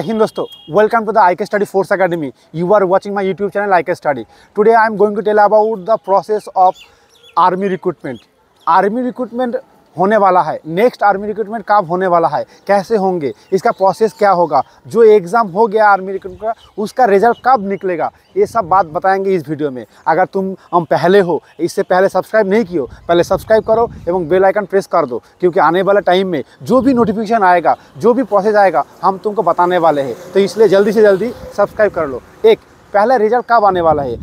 Hey दोस्तों, welcome to the I K Study Force Academy. You are watching my YouTube channel I K Study. Today I am going to tell about the process of army recruitment. Army recruitment होने वाला है, next army recruitment कब होने वाला है, कैसे होंगे, इसका प्रोसेस क्या होगा, जो एग्ज़ाम हो गया आर्मी रिक्रूटमेंट का उसका रिजल्ट कब निकलेगा, ये सब बात बताएंगे इस वीडियो में। अगर हम पहले हो, इससे पहले सब्सक्राइब नहीं किए हो, पहले सब्सक्राइब करो एवं बेल आइकन प्रेस कर दो, क्योंकि आने वाले टाइम में जो भी नोटिफिकेशन आएगा, जो भी प्रोसेस आएगा, हम तुमको बताने वाले हैं। तो इसलिए जल्दी से जल्दी सब्सक्राइब कर लो। पहला रिजल्ट कब आने वाला है?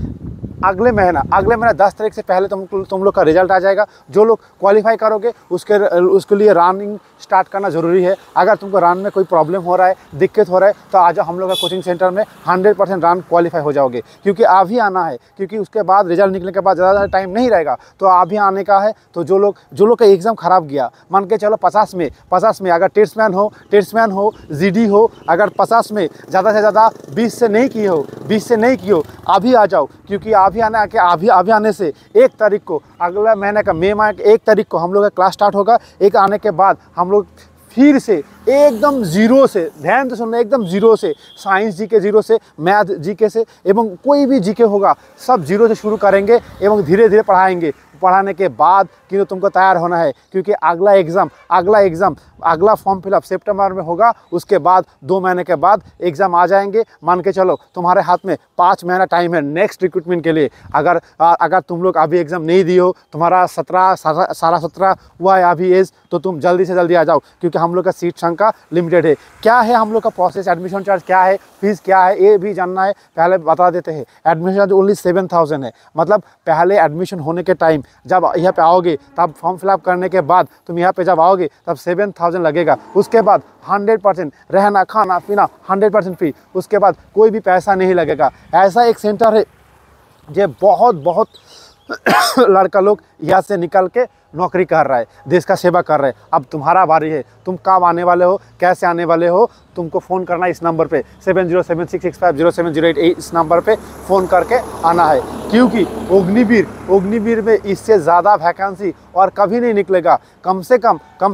अगले महीना 10 तारीख से पहले तुम लोग का रिजल्ट आ जाएगा। जो लोग क्वालिफाई करोगे उसके लिए रनिंग स्टार्ट करना ज़रूरी है। अगर तुमको रन में कोई प्रॉब्लम हो रहा है, दिक्कत हो रहा है, तो आ जाओ हम लोग का कोचिंग सेंटर में, 100% रन क्वालिफाई हो जाओगे, क्योंकि अभी आना है, क्योंकि उसके बाद रिजल्ट निकलने के बाद ज़्यादा टाइम नहीं रहेगा, तो अभी आने का है। तो जो लोग का एग्ज़ाम ख़राब गया, मान के चलो 50 में अगर टेट्समैन हो, जी हो, अगर 50 में ज़्यादा से ज़्यादा 20 से नहीं किए हो, अभी आ जाओ, क्योंकि अभी आने से 1 तारीख को, अगला महीने का मई माह 1 तारीख को हम लोग का क्लास स्टार्ट होगा। एक आने के बाद हम लोग फिर से एकदम जीरो से, ध्यान से सुनना, एकदम जीरो से साइंस जीके, जीरो से मैथ जीके से, एवं कोई भी जीके होगा सब जीरो से शुरू करेंगे एवं धीरे धीरे पढ़ाएंगे। पढ़ाने के बाद कि तुमको तैयार होना है, क्योंकि अगला फॉर्म फिलअप सितंबर में होगा। उसके बाद 2 महीने के बाद एग्ज़ाम आ जाएंगे। मान के चलो तुम्हारे हाथ में 5 महीना टाइम है नेक्स्ट रिक्रूटमेंट के लिए। अगर तुम लोग अभी एग्ज़ाम नहीं दिए हो, तुम्हारा 17 हुआ है अभी एज, तो तुम जल्दी से जल्दी आ जाओ, क्योंकि हम लोग का सीट संख्या लिमिटेड है। क्या है हम लोग का प्रोसेस, एडमिशन चार्ज क्या है, फीस क्या है, ये भी जानना है, पहले बता देते हैं। एडमिशन चार्ज ओनली 7,000 है। मतलब पहले एडमिशन होने के टाइम जब यहाँ पे आओगे, तब फॉर्म फिलअप करने के बाद तुम यहाँ पे जब आओगे तब 7,000 लगेगा। उसके बाद 100% रहना खाना पीना 100% फ्री। उसके बाद कोई भी पैसा नहीं लगेगा। ऐसा एक सेंटर है जो बहुत लड़का लोग यहाँ से निकल के नौकरी कर रहा है, देश का सेवा कर रहा है। अब तुम्हारा बारी है, तुम कब आने वाले हो, कैसे आने वाले हो, तुमको फ़ोन करना है इस नंबर पे 7076650708 इस नंबर पे फ़ोन करके आना है, क्योंकि अग्निवीर में इससे ज़्यादा वैकेंसी और कभी नहीं निकलेगा। कम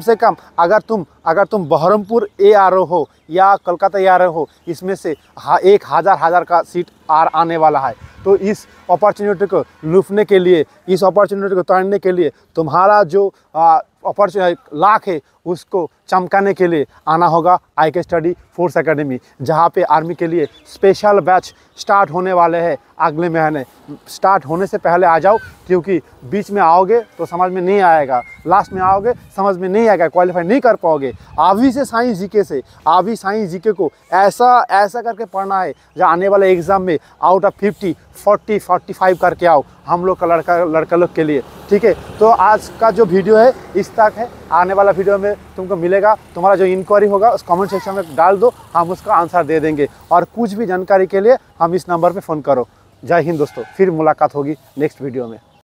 से कम अगर तुम बहरमपुर ARO हो या कोलकाता ARO हो, इसमें से 1,000 का सीट आने वाला है। तो इस अपॉर्चुनिटी को लूटने के लिए, इस अपॉर्चुनिटी को तोड़ने के लिए, तुम्हारा जो अपॉर्चुनिटी लाख है उसको चमकाने के लिए आना होगा IK Study Force Academy, जहाँ पे आर्मी के लिए स्पेशल बैच स्टार्ट होने वाले हैं अगले महीने। स्टार्ट होने से पहले आ जाओ, क्योंकि बीच में आओगे तो समझ में नहीं आएगा, लास्ट में आओगे समझ में नहीं आएगा, क्वालिफाई नहीं कर पाओगे। अभी से साइंस जीके को ऐसा करके पढ़ना है, जहाँ आने वाले एग्ज़ाम में आउट ऑफ 50, 40, 45 करके आओ हम लोग का लड़का लोग के लिए। ठीक है, तो आज का जो वीडियो है इस तक है। आने वाला वीडियो में तुमको मिलेगा, तुम्हारा जो इंक्वायरी होगा उस कमेंट सेक्शन में डाल दो, हम उसका आंसर दे देंगे। और कुछ भी जानकारी के लिए हम इस नंबर पे फ़ोन करो। जय हिंद दोस्तों, फिर मुलाकात होगी नेक्स्ट वीडियो में।